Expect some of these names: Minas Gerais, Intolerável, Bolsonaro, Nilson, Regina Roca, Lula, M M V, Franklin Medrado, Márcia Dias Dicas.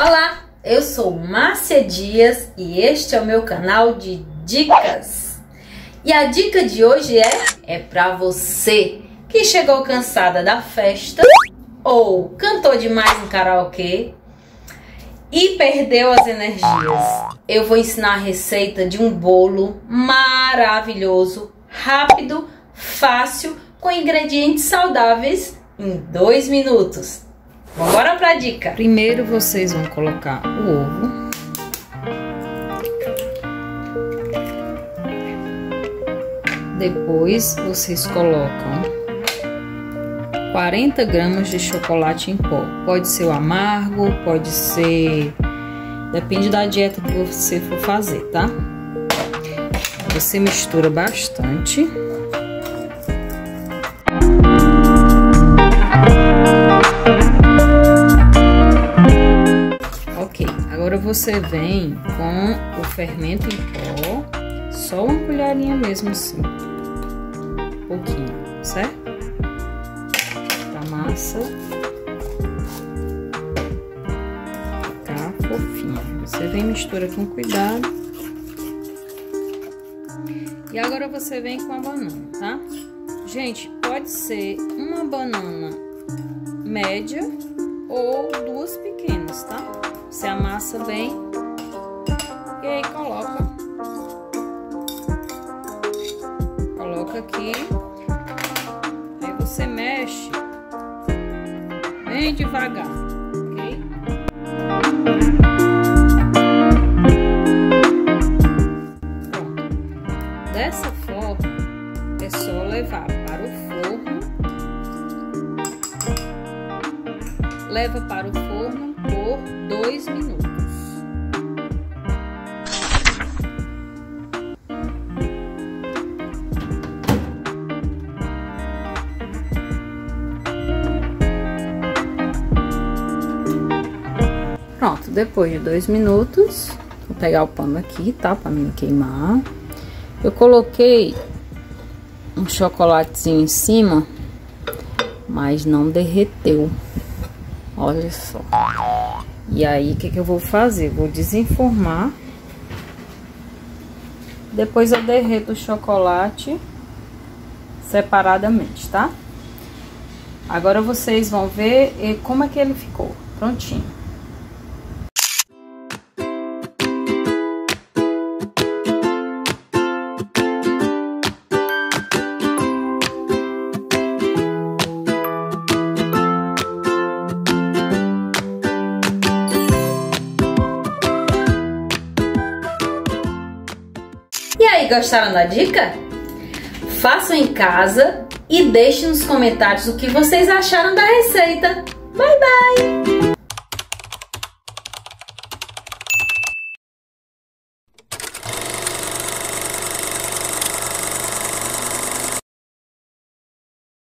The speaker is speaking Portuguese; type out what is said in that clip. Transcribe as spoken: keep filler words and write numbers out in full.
Olá, eu sou Márcia Dias e este é o meu canal de dicas. E a dica de hoje é, é para você que chegou cansada da festa ou cantou demais no karaokê e perdeu as energias. Eu vou ensinar a receita de um bolo maravilhoso, rápido, fácil, com ingredientes saudáveis em dois minutos. Bora pra dica! Primeiro vocês vão colocar o ovo, depois vocês colocam quarenta gramas de chocolate em pó. Pode ser o amargo, pode ser... depende da dieta que você for fazer, tá? Você mistura bastante. Agora você vem com o fermento em pó, só uma colherinha mesmo assim, um pouquinho, certo? A massa tá fofinha. Você vem, mistura com cuidado. E agora você vem com a banana, tá? Gente, pode ser uma banana média ou duas pequenas, tá? Você amassa bem e aí coloca, coloca aqui, aí você mexe bem devagar, ok? Pronto. Dessa forma é só levar para o forno, leva para o forno por dois minutos. Pronto, depois de dois minutos, vou pegar o pano aqui, tá? Pra mim não queimar. Eu coloquei um chocolatezinho em cima, mas não derreteu. Olha só. E aí, o que que eu vou fazer? Vou desenformar. Depois eu derreto o chocolate separadamente, tá? Agora vocês vão ver como é que ele ficou. Prontinho. Gostaram da dica? Façam em casa e deixem nos comentários o que vocês acharam da receita. Bye, bye!